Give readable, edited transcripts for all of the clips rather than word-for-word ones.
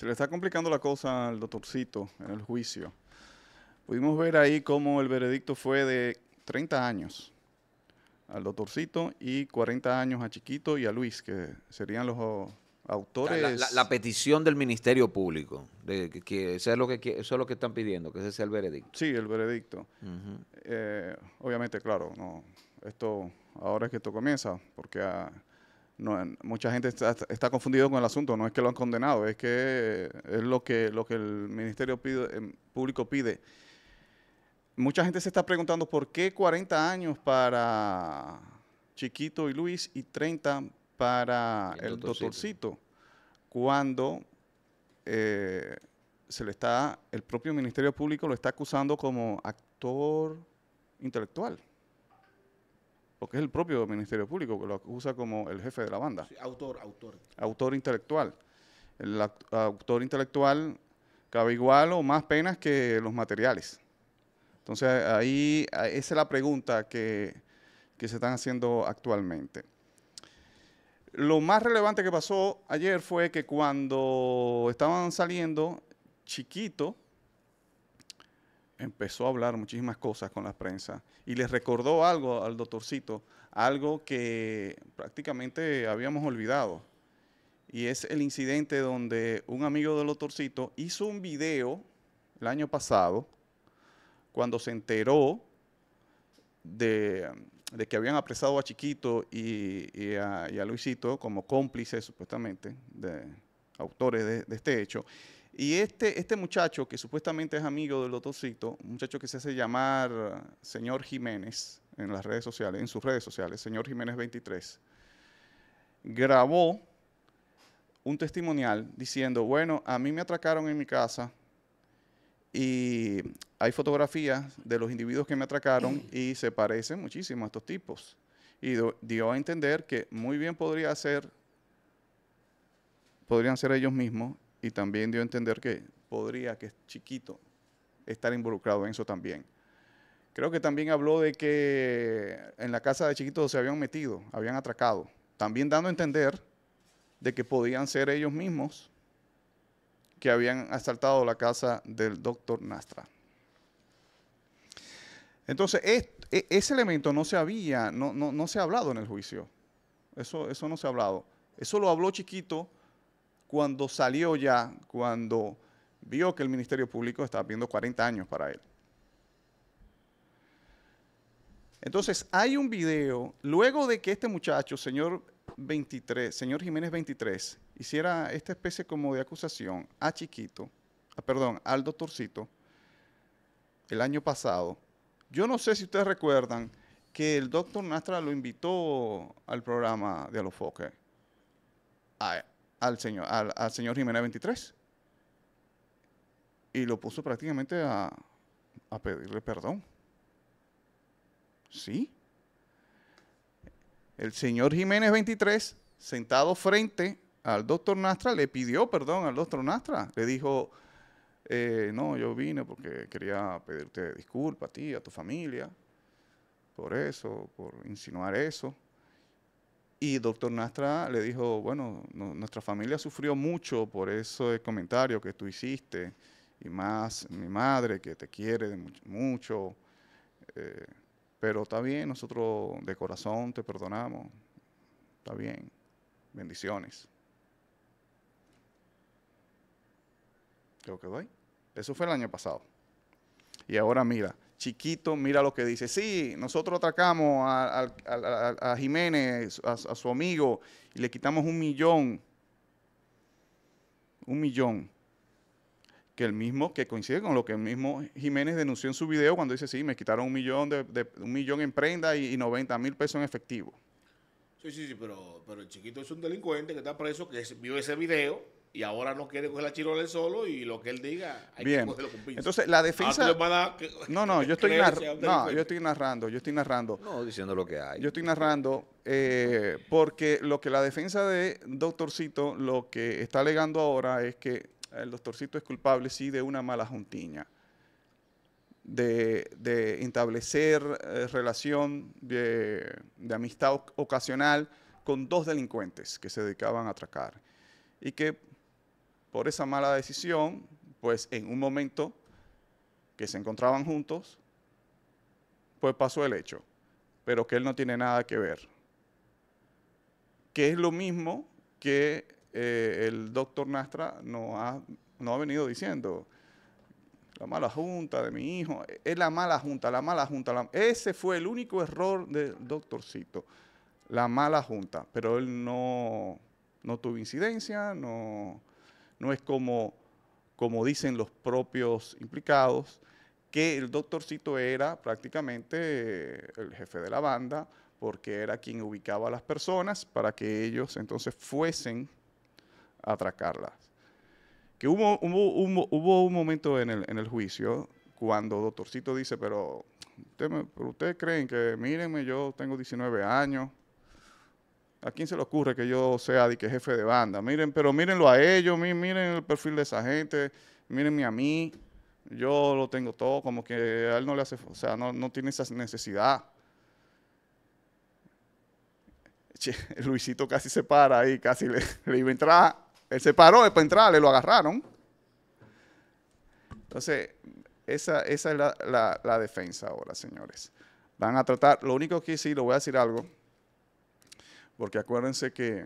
Se le está complicando la cosa al doctorcito en el juicio. Pudimos ver ahí cómo el veredicto fue de 30 años al doctorcito y 40 años a Chiquito y a Luis, que serían los autores. La petición del Ministerio Público, que eso es lo que están pidiendo, que ese sea el veredicto. Sí, el veredicto. Uh-huh. Obviamente, claro, no, esto ahora es que esto comienza, porque mucha gente está confundida con el asunto. No es que lo han condenado, es que es lo que el Ministerio Público pide. Mucha gente se está preguntando por qué 40 años para Chiquito y Luis y 30 para el doctorcito, cuando el propio Ministerio Público lo está acusando como actor intelectual. Porque es el propio Ministerio Público que lo acusa como el jefe de la banda. Sí, autor. Autor intelectual. El autor intelectual cabe igual o más penas que los materiales. Entonces, ahí esa es la pregunta que se están haciendo actualmente. Lo más relevante que pasó ayer fue que cuando estaban saliendo, Chiquito empezó a hablar muchísimas cosas con la prensa y les recordó algo al doctorcito, algo que prácticamente habíamos olvidado. Y es el incidente donde un amigo del doctorcito hizo un video el año pasado cuando se enteró de que habían apresado a Chiquito y a Luisito como cómplices, supuestamente, de autores de este hecho. Y este muchacho, que supuestamente es amigo del Dotolcito, un muchacho que se hace llamar Señor Jiménez en las redes sociales, en sus redes sociales, Señor Jiménez 23, grabó un testimonial diciendo, bueno, a mí me atracaron en mi casa y hay fotografías de los individuos que me atracaron y se parecen muchísimo a estos tipos. Y dio a entender que muy bien podrían ser ellos mismos. Y también dio a entender que podría que Chiquito estar involucrado en eso también. Creo que también habló de que en la casa de Chiquito se habían metido, habían atracado. También dando a entender de que podían ser ellos mismos que habían asaltado la casa del doctor Nastra. Entonces, ese elemento no se ha hablado en el juicio. Eso no se ha hablado. Eso lo habló Chiquito cuando salió ya, cuando vio que el Ministerio Público estaba pidiendo 40 años para él. Entonces, hay un video, luego de que este muchacho, señor Jiménez 23, hiciera esta especie como de acusación a Chiquito, al doctorcito, el año pasado. Yo no sé si ustedes recuerdan que el doctor Nastra lo invitó al programa de Alofoque, al señor Jiménez 23, y lo puso prácticamente a pedirle perdón. ¿Sí? El señor Jiménez 23, sentado frente al doctor Nastra, le pidió perdón al doctor Nastra. Le dijo, no, yo vine porque quería pedirte disculpas a ti, a tu familia, por eso, por insinuar eso. Y doctor Nastra le dijo, bueno, nuestra familia sufrió mucho por ese comentario que tú hiciste, y más mi madre que te quiere mucho, pero está bien, nosotros de corazón te perdonamos, está bien, bendiciones. Creo que doy. Eso fue el año pasado. Y ahora mira, Chiquito, mira lo que dice. Sí, nosotros atracamos a Jiménez, a su amigo, y le quitamos $1.000.000. $1.000.000. Que coincide con lo que el mismo Jiménez denunció en su video cuando dice, sí, me quitaron $1.000.000 en prenda y 90.000 pesos en efectivo. Sí, pero el Chiquito es un delincuente que está preso, que vio ese video y ahora no quiere coger la chirola él solo, y lo que él diga hay que cogerlo con pinzas. Entonces, la defensa... yo estoy narrando. No, diciendo lo que hay. Yo estoy narrando porque lo que la defensa de doctorcito, lo que está alegando ahora es que el doctorcito es culpable, sí, de una mala juntiña, de establecer relación de amistad ocasional con dos delincuentes que se dedicaban a atracar. Y que por esa mala decisión, pues en un momento que se encontraban juntos, pues pasó el hecho, pero que él no tiene nada que ver. Que es lo mismo que el doctor Nastra nos ha venido diciendo. La mala junta de mi hijo, es la mala junta, la mala junta. Ese fue el único error del doctorcito, la mala junta. Pero él no tuvo incidencia, no es como dicen los propios implicados, que el doctorcito era prácticamente el jefe de la banda, porque era quien ubicaba a las personas para que ellos entonces fuesen a atracarlas. Que hubo un momento en el juicio cuando doctorcito dice, pero ustedes creen que, mírenme, yo tengo 19 años, ¿a quién se le ocurre que yo sea de que jefe de banda? Miren, pero mírenlo a ellos, miren el perfil de esa gente, mírenme a mí, yo lo tengo todo, como que a él no le hace, o sea, no tiene esa necesidad. Che, Luisito casi se para ahí, casi le iba a entrar, él se paró, es para entrar, le lo agarraron. Entonces, esa es la defensa ahora, señores. Van a tratar, lo único que sí, le voy a decir algo, porque acuérdense que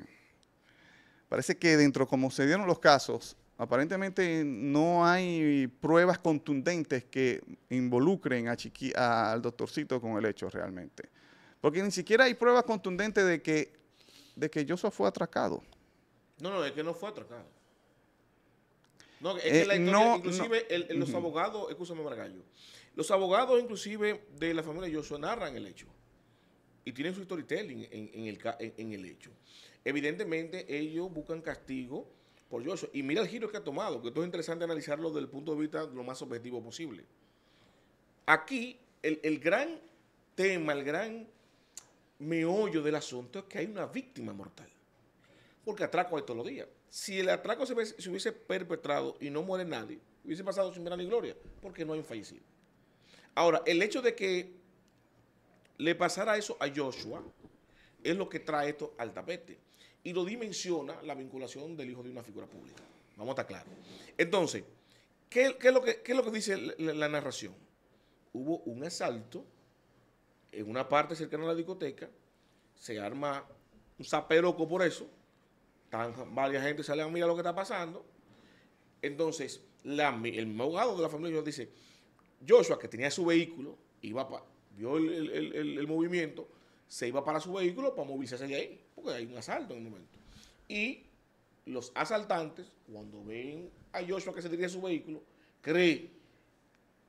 parece que dentro, como se dieron los casos, aparentemente no hay pruebas contundentes que involucren al doctorcito con el hecho realmente. Porque ni siquiera hay pruebas contundentes de que Joshua fue atracado. No, es que no fue atracado. No, es que la historia, inclusive no. Los abogados, escúchame Maracayo, los abogados inclusive de la familia Joshua narran el hecho. Y tienen su storytelling en el hecho. Evidentemente, ellos buscan castigo por Joshua. Y mira el giro que ha tomado, que esto es interesante analizarlo desde el punto de vista lo más objetivo posible. Aquí, el gran tema, el gran meollo del asunto es que hay una víctima mortal. Porque atraco hay todos los días. Si el atraco se hubiese perpetrado y no muere nadie, hubiese pasado sin pena ni gloria, porque no hay un fallecido. Ahora, el hecho de que le pasará eso a Joshua es lo que trae esto al tapete y lo dimensiona la vinculación del hijo de una figura pública. Vamos a estar claros. Entonces, ¿qué es lo que dice la narración? Hubo un asalto en una parte cercana a la discoteca, se arma un zaperoco por eso, varias gente salen a mirar lo que está pasando. Entonces, el abogado de la familia dice, Joshua, que tenía su vehículo, vio el movimiento, se iba para su vehículo para movilizarse de ahí, porque hay un asalto en el momento. Y los asaltantes, cuando ven a Joshua que se dirige a su vehículo,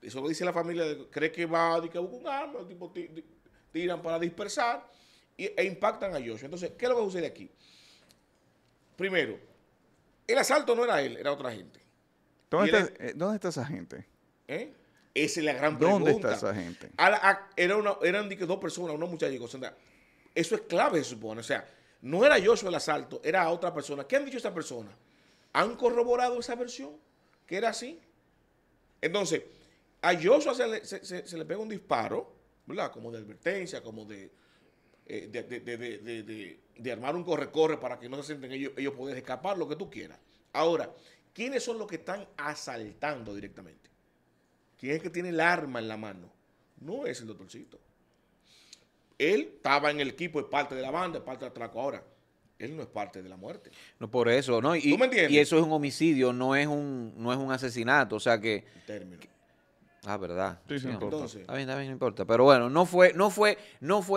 eso lo dice la familia, cree que va a buscar un arma, el tipo tiran para dispersar e impactan a Joshua. Entonces, ¿qué es lo que sucede aquí? Primero, el asalto no era él, era otra gente. ¿Dónde está esa gente? Esa es la gran pregunta. ¿Dónde está esa gente? Eran dos personas, una muchacha y o sea, eso es clave, se supone. O sea, no era Joshua el asalto, era otra persona. ¿Qué han dicho esta persona? ¿Han corroborado esa versión? ¿Que era así? Entonces, a Joshua se le pega un disparo, ¿verdad? Como de advertencia, como de armar un corre-corre para que no se sienten ellos poder escapar, lo que tú quieras. Ahora, ¿quiénes son los que están asaltando directamente? ¿Quién es que tiene el arma en la mano? No es el doctorcito. Él estaba en el equipo, es parte de la banda, es parte del atraco. Ahora, él no es parte de la muerte. No, por eso, ¿no? ¿Tú me entiendes? Y eso es un homicidio, no es un asesinato. O sea que... ¿verdad? Sí, sí, no importa. Entonces, está bien, no importa. Pero bueno, no fue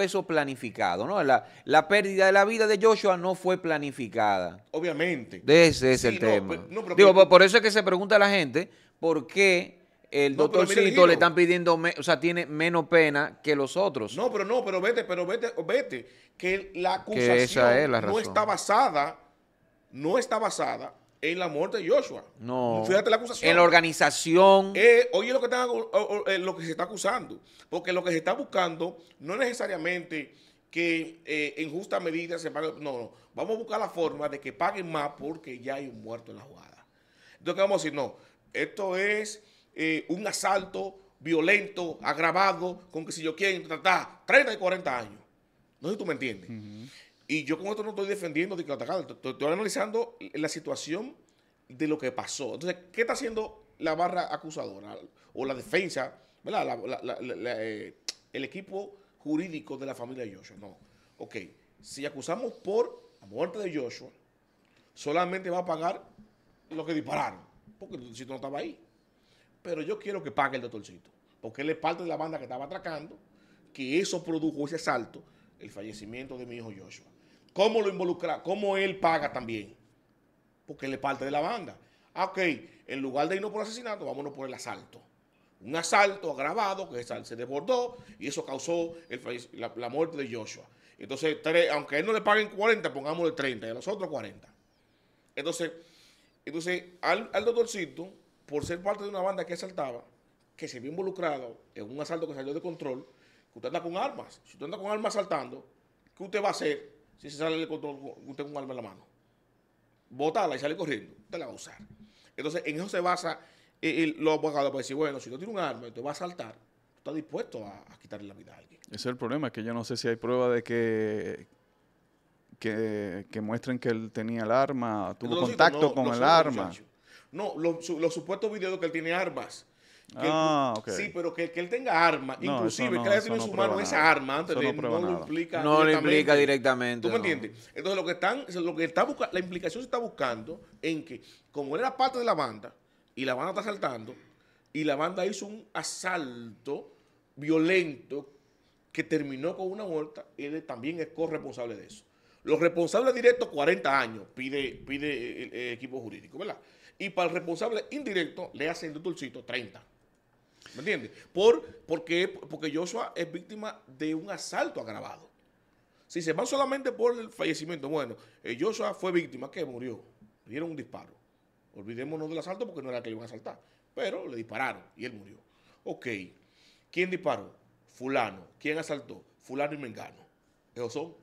eso planificado, ¿no? La pérdida de la vida de Joshua no fue planificada. Obviamente. Ese es el tema. Digo, por eso es que se pregunta a la gente por qué el doctorcito le están pidiendo, o sea, tiene menos pena que los otros. Pero vete, que la acusación que esa es la razón. No está basada en la muerte de Joshua. No. Fíjate la acusación. En la organización. Oye, lo que se está acusando, porque lo que se está buscando no es necesariamente que en justa medida se pague. No, vamos a buscar la forma de que paguen más porque ya hay un muerto en la jugada. Entonces, ¿qué vamos a decir? No, esto es un asalto violento, agravado, con que si yo quiero, 30 y 40 años. No sé si tú me entiendes. Y yo con esto no estoy defendiendo de que lo atacado, estoy analizando la situación de lo que pasó. Entonces, ¿qué está haciendo la barra acusadora o la defensa, ¿verdad? El equipo jurídico de la familia de Joshua? No. Ok, si acusamos por la muerte de Joshua, solamente va a pagar lo que dispararon, porque el Dotolcito no estaba ahí. Pero yo quiero que pague el Dotolcito, porque él es parte de la banda que estaba atracando, que eso produjo ese asalto, el fallecimiento de mi hijo Joshua. ¿Cómo lo involucra? ¿Cómo él paga también? Porque él es parte de la banda. Ok, en lugar de irnos por asesinato, vámonos por el asalto. Un asalto agravado que se desbordó y eso causó la muerte de Joshua. Entonces, aunque a él no le paguen 40, pongámosle 30, y a los otros 40. Entonces al Dotolcito, por ser parte de una banda que asaltaba, que se vio involucrado en un asalto que salió de control, que usted anda con armas. Si usted anda con armas asaltando, ¿qué usted va a hacer si se sale de control con usted con un arma en la mano? Botarla y sale corriendo. Usted la va a usar. Entonces, en eso se basa los abogados para decir, bueno, si usted tiene un arma y usted va a asaltar, está dispuesto a quitarle la vida a alguien. Ese es el problema, que yo no sé si hay prueba de que muestren que él tenía el arma, tuvo contacto con el arma. No, los supuestos videos de que él tiene armas. Okay. Sí, pero que él tenga armas, no, inclusive que haya tenido en su mano esa arma antes de él, no lo implica. No lo implica directamente. ¿Tú me entiendes? Entonces la implicación se está buscando en que, como él era parte de la banda, y la banda está asaltando, y la banda hizo un asalto violento que terminó con una muerte, él también es corresponsable de eso. Los responsables directos, 40 años, pide el equipo jurídico, ¿verdad? Y para el responsable indirecto, le hace el Dotolcito 30. ¿Me entiendes? Porque Joshua es víctima de un asalto agravado. Si se van solamente por el fallecimiento, bueno, Joshua fue víctima, que murió. Le dieron un disparo. Olvidémonos del asalto porque no era que le iban a asaltar. Pero le dispararon y él murió. Ok. ¿Quién disparó? Fulano. ¿Quién asaltó? Fulano y mengano. Esos son.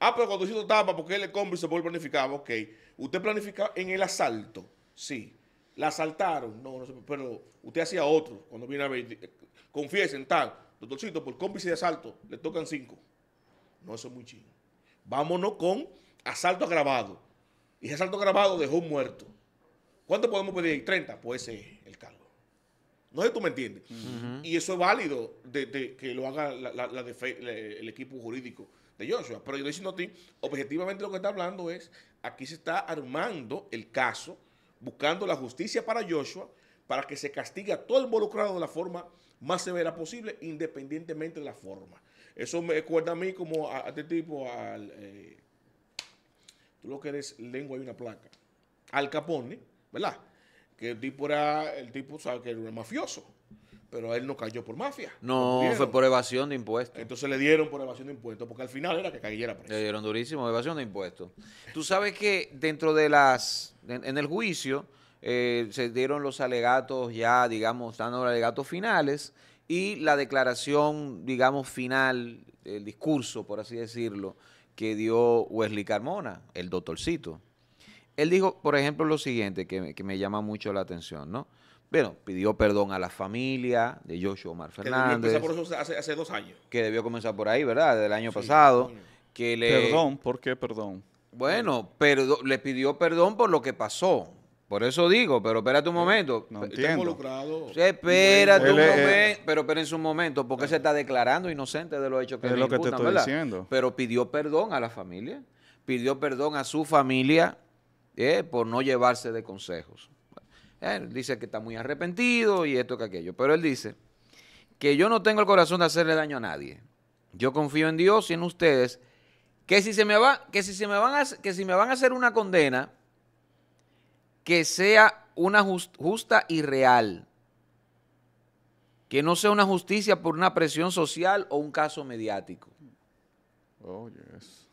Ah, pero cuando Dotolcito tapa porque él le compra y se puede planificar. Ok. ¿Usted planificaba en el asalto? Sí. ¿La asaltaron? No, no sé, pero usted hacía otro. Cuando viene a ver, confiesen, tal, Dotolcito, por cómplice de asalto, le tocan 5. No, eso es muy chino. Vámonos con asalto agravado. Y ese asalto agravado dejó un muerto. ¿Cuánto podemos pedir? 30. Pues ese es el cargo. No sé si tú me entiendes. Y eso es válido de que lo haga el equipo jurídico de Joshua. Pero yo diciendo a ti, objetivamente lo que está hablando es, aquí se está armando el caso, buscando la justicia para Joshua, para que se castigue a todo el involucrado de la forma más severa posible, independientemente de la forma. Eso me recuerda a mí como a este tipo, tú lo que eres lengua y una placa, Al Capone, ¿verdad? Que el tipo sabe que era un mafioso, pero él no cayó por mafia. No, fue por evasión de impuestos. Entonces le dieron por evasión de impuestos, porque al final era que cayera preso. Le dieron durísimo, evasión de impuestos. Tú sabes que dentro de en el juicio se dieron los alegatos ya, digamos, dando los alegatos finales y la declaración, digamos, final, el discurso, por así decirlo, que dio Wesley Carmona, el Dotolcito. Él dijo, por ejemplo, lo siguiente que me llama mucho la atención, ¿no? Bueno, pidió perdón a la familia de Joshua Omar Fernández. Que debió comenzar por eso hace 2 años. Que debió comenzar por ahí, ¿verdad? Del año pasado. Coño. Que perdón, ¿por qué perdón? Bueno, le pidió perdón por lo que pasó. Por eso digo, pero espérate un momento. No entiendo. Involucrado. Sí, espérate un momento. Pero espérense un momento, porque se está declarando inocente de los hechos que le imputan, ¿verdad? Es lo que te estoy diciendo. Pero pidió perdón a la familia. Pidió perdón a su familia por no llevarse de consejos. Él dice que está muy arrepentido y esto que aquello. Pero él dice que yo no tengo el corazón de hacerle daño a nadie. Yo confío en Dios y en ustedes. Que si me van a hacer una condena, que sea una justa y real. Que no sea una justicia por una presión social o un caso mediático. Oh, yes.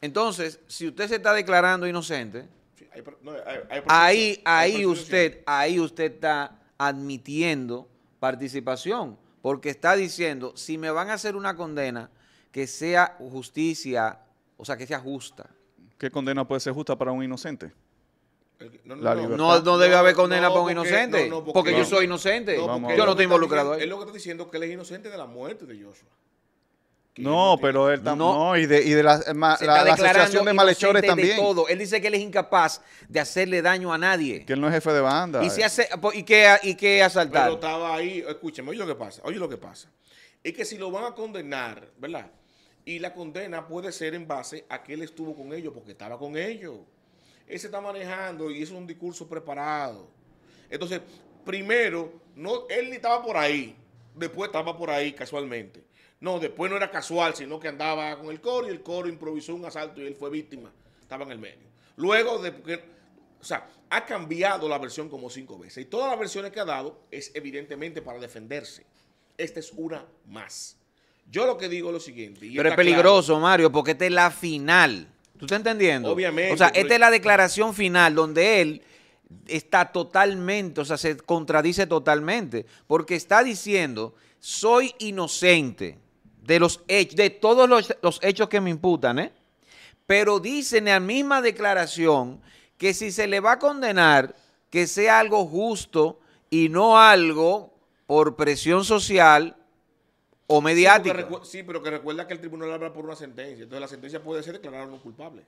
Entonces, si usted se está declarando inocente... Ahí usted está admitiendo participación, porque está diciendo, si me van a hacer una condena, que sea justicia, o sea, que sea justa. ¿Qué condena puede ser justa para un inocente? No debe haber condena para un inocente, porque yo soy inocente, yo no estoy involucrado ahí. Es lo que está diciendo, que él es inocente de la muerte de Joshua. No, pero él también. No, y de la asociación de malhechores también. De todo. Él dice que él es incapaz de hacerle daño a nadie. Que él no es jefe de banda. Y se hace, y que asaltar. Pero estaba ahí, escúcheme, oye lo que pasa. Oye lo que pasa. Es que si lo van a condenar, ¿verdad? Y la condena puede ser en base a que él estuvo con ellos, porque estaba con ellos. Él se está manejando y eso es un discurso preparado. Entonces, primero, no, él ni estaba por ahí. Después estaba por ahí casualmente. No, después no era casual, sino que andaba con el coro y el coro improvisó un asalto y él fue víctima. Estaba en el medio. Luego, o sea, ha cambiado la versión como 5 veces. Y todas las versiones que ha dado es evidentemente para defenderse. Esta es una más. Yo lo que digo es lo siguiente. Pero es peligroso, claro, Mario, porque esta es la final. ¿Tú estás entendiendo? Obviamente. O sea, esta es la declaración final donde él está totalmente, o sea, se contradice totalmente. Porque está diciendo, soy inocente de los hechos, de todos los hechos que me imputan, ¿eh? Pero dice en la misma declaración que si se le va a condenar, que sea algo justo y no algo por presión social o mediática. Sí, pero que recuerda que el tribunal habla por una sentencia. Entonces la sentencia puede ser declarar no culpable.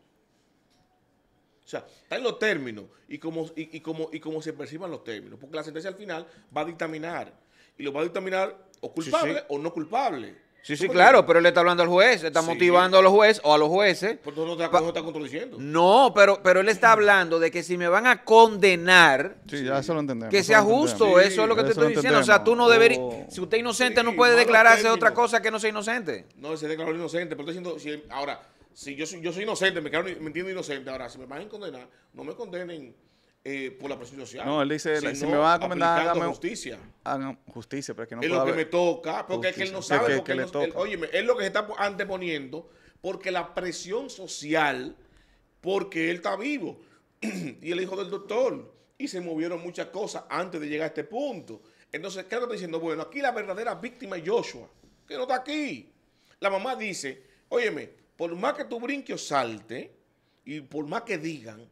O sea, está en los términos y como se perciban los términos. Porque la sentencia al final va a dictaminar. Y lo va a dictaminar o culpable o no culpable. Sí, sí, claro, pero él le está hablando al juez, le está motivando a los jueces o a los jueces. Pero no está contradiciendo. No, pero él está hablando de que si me van a condenar, ya eso lo entendemos, que sea justo, eso es lo que te estoy diciendo. O sea, tú no deberías, si usted es inocente, no puede declararse otra cosa que no sea inocente. No, se declaró inocente, pero estoy diciendo, ahora, si yo soy inocente, me entiendo inocente, ahora, si me van a condenar, no me condenen por la presión social. No, él dice, si me van a condenar, hágame justicia. Hagan justicia, pero es que no puede haber. Es lo que me toca, porque es que él no sabe. Porque él no, óyeme, es lo que se está anteponiendo, porque la presión social, porque él está vivo, y el hijo del doctor, y se movieron muchas cosas antes de llegar a este punto. Entonces, claro, está diciendo, bueno, aquí la verdadera víctima es Joshua, que no está aquí. La mamá dice, óyeme, por más que tú brinque o salte, y por más que digan,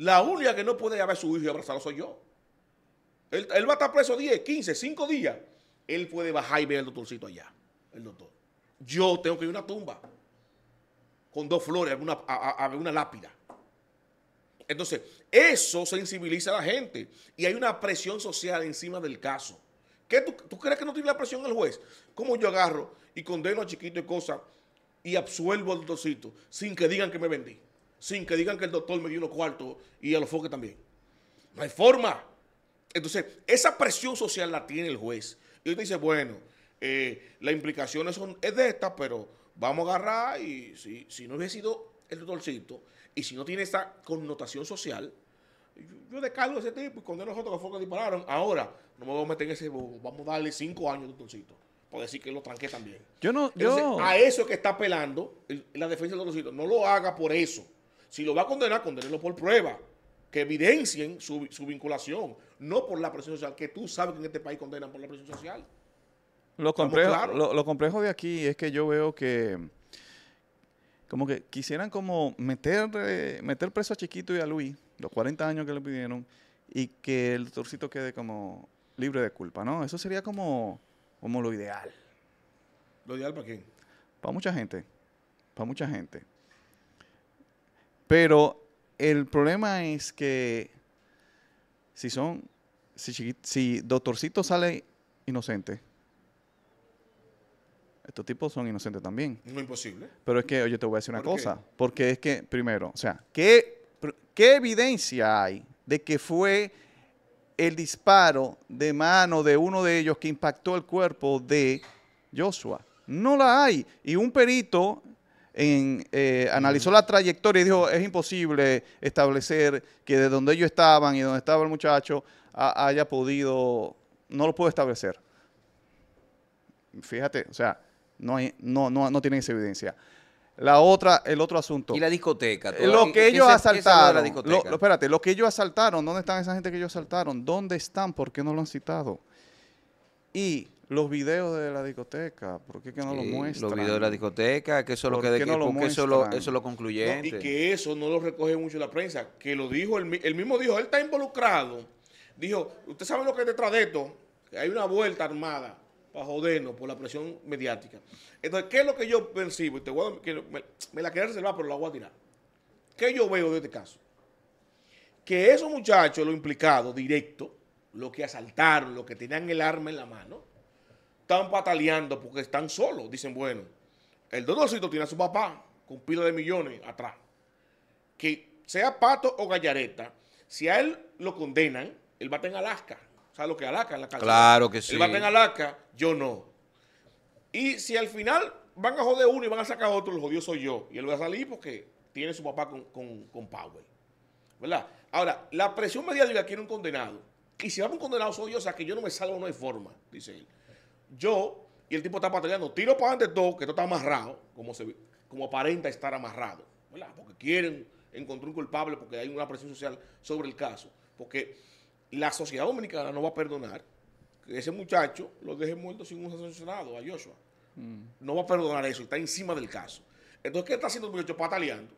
la única que no puede ver a su hijo y abrazarlo soy yo. Él va a estar preso 10, 15, 5 días. Él puede bajar y ver al doctorcito allá, el doctor. Yo tengo que ir a una tumba con 2 flores, a una lápida. Entonces, eso sensibiliza a la gente. Y hay una presión social encima del caso. ¿Qué tú crees que no tiene la presión el juez? ¿Cómo yo agarro y condeno a Chiquito y cosas y absuelvo al doctorcito sin que digan que me vendí? Sin que digan que el doctor me dio unos cuartos y a los foques también. No hay forma. Entonces, esa presión social la tiene el juez. Y él dice, bueno, las implicaciones es de estas, pero vamos a agarrar y si no hubiese sido el doctorcito y si no tiene esa connotación social, yo descargo a ese tipo y condeno a los otros que foques dispararon. Ahora, no me voy a meter en ese bobo. Vamos a darle 5 años al doctorcito. Por decir que lo tranqué también. Entonces, a eso es que está apelando la defensa del doctorcito. No lo haga por eso. Si lo va a condenar, condénelo por prueba, que evidencien su vinculación, no por la presión social, que tú sabes que en este país condenan por la presión social. Lo complejo de aquí es que yo veo que como que quisieran como meter preso a Chiquito y a Luis, los 40 años que le pidieron, y que el doctorcito quede como libre de culpa, ¿no? Eso sería como lo ideal. ¿Lo ideal para quién? Para mucha gente, para mucha gente. Pero el problema es que si doctorcito sale inocente, estos tipos son inocentes también. No es imposible. Pero es que, oye, te voy a decir una cosa. Porque es que, primero, o sea, ¿qué evidencia hay de que fue el disparo de mano de uno de ellos que impactó el cuerpo de Joshua? No la hay. Y un perito analizó la trayectoria y dijo, es imposible establecer que de donde ellos estaban y donde estaba el muchacho haya podido, no lo puedo establecer. Fíjate, o sea, no tienen esa evidencia. El otro asunto. ¿Y la discoteca? Lo que ellos asaltaron. Espérate, lo que ellos asaltaron, ¿dónde están esa gente que ellos asaltaron? ¿Dónde están? ¿Por qué no lo han citado? Y los videos de la discoteca, ¿por qué que no lo muestran? Los videos de la discoteca, que eso es lo que eso lo concluyente. No, y que eso no lo recoge mucho la prensa, que lo dijo, él mismo dijo, él está involucrado. Dijo, usted sabe lo que es detrás de esto, que hay una vuelta armada para jodernos por la presión mediática. Entonces, ¿qué es lo que yo percibo? Te voy a, me la quería reservar, pero la voy a tirar. ¿Qué yo veo de este caso? Que esos muchachos, los implicados directos, los que asaltaron, los que tenían el arma en la mano, están pataleando porque están solos. Dicen, bueno, el Dotolcito tiene a su papá con pila de millones atrás. Que sea pato o gallareta, si a él lo condenan, él va a estar en Alaska. ¿Sabes lo que es Alaska? En la cárcel. Claro que sí. Él va a estar en Alaska, yo no. Y si al final van a joder uno y van a sacar otro, el jodido soy yo. Y él va a salir porque tiene su papá con Powell. ¿Verdad? Ahora, la presión mediática quiere un condenado. Y si va un condenado soy yo, o sea que yo no me salvo, no hay forma, dice él. Yo, y el tipo está pataleando, tiro para adelante todo, que todo está amarrado, como aparenta estar amarrado, ¿verdad? Porque quieren encontrar un culpable, porque hay una presión social sobre el caso. Porque la sociedad dominicana no va a perdonar que ese muchacho lo deje muerto sin un sancionado, a Joshua. No va a perdonar eso, está encima del caso. Entonces, ¿qué está haciendo el muchacho? Pataleando.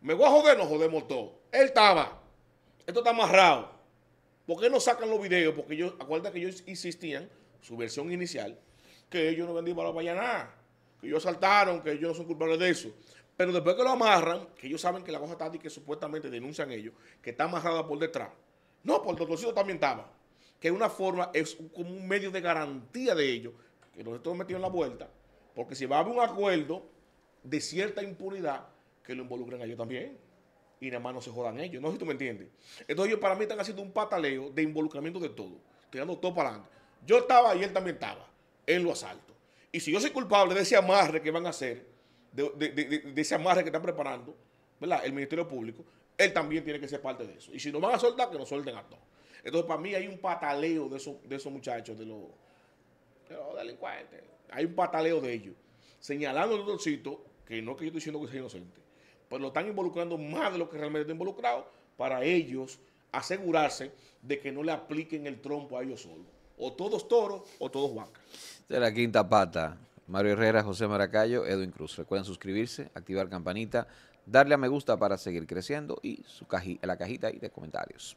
Me voy a joder, nos jodemos todos. Él estaba, esto está amarrado. ¿Por qué no sacan los videos? Porque ellos, acuérdate que ellos insistían, su versión inicial, que ellos no vendían para allá, que ellos saltaron, que ellos no son culpables de eso. Pero después que lo amarran, que ellos saben que la cosa está y que supuestamente denuncian ellos, que está amarrada por detrás. No, por el Dotolcito también estaba. Que es una forma, es como un medio de garantía de ellos, que los están metidos en la vuelta, porque si va a haber un acuerdo de cierta impunidad, que lo involucren a ellos también. Y nada más no se jodan ellos. No sé si tú me entiendes. Entonces ellos para mí están haciendo un pataleo de involucramiento de todo, tirando todo para adelante. Yo estaba y él también estaba. Él lo asalto. Y si yo soy culpable de ese amarre que van a hacer, de ese amarre que están preparando, ¿verdad? El Ministerio Público, él también tiene que ser parte de eso. Y si no van a soltar, que nos suelten a todos. Entonces, para mí hay un pataleo de esos muchachos, de los delincuentes. Hay un pataleo de ellos. Señalando el Dotolcito, que no es que yo estoy diciendo que sea inocente, pero lo están involucrando más de lo que realmente está involucrado para ellos asegurarse de que no le apliquen el trompo a ellos solos. O todos toros o todos vacas. De la quinta pata, Mario Herrera, José Maracayo, Edwin Cruz. Recuerden suscribirse, activar campanita, darle a me gusta para seguir creciendo y la cajita ahí de comentarios.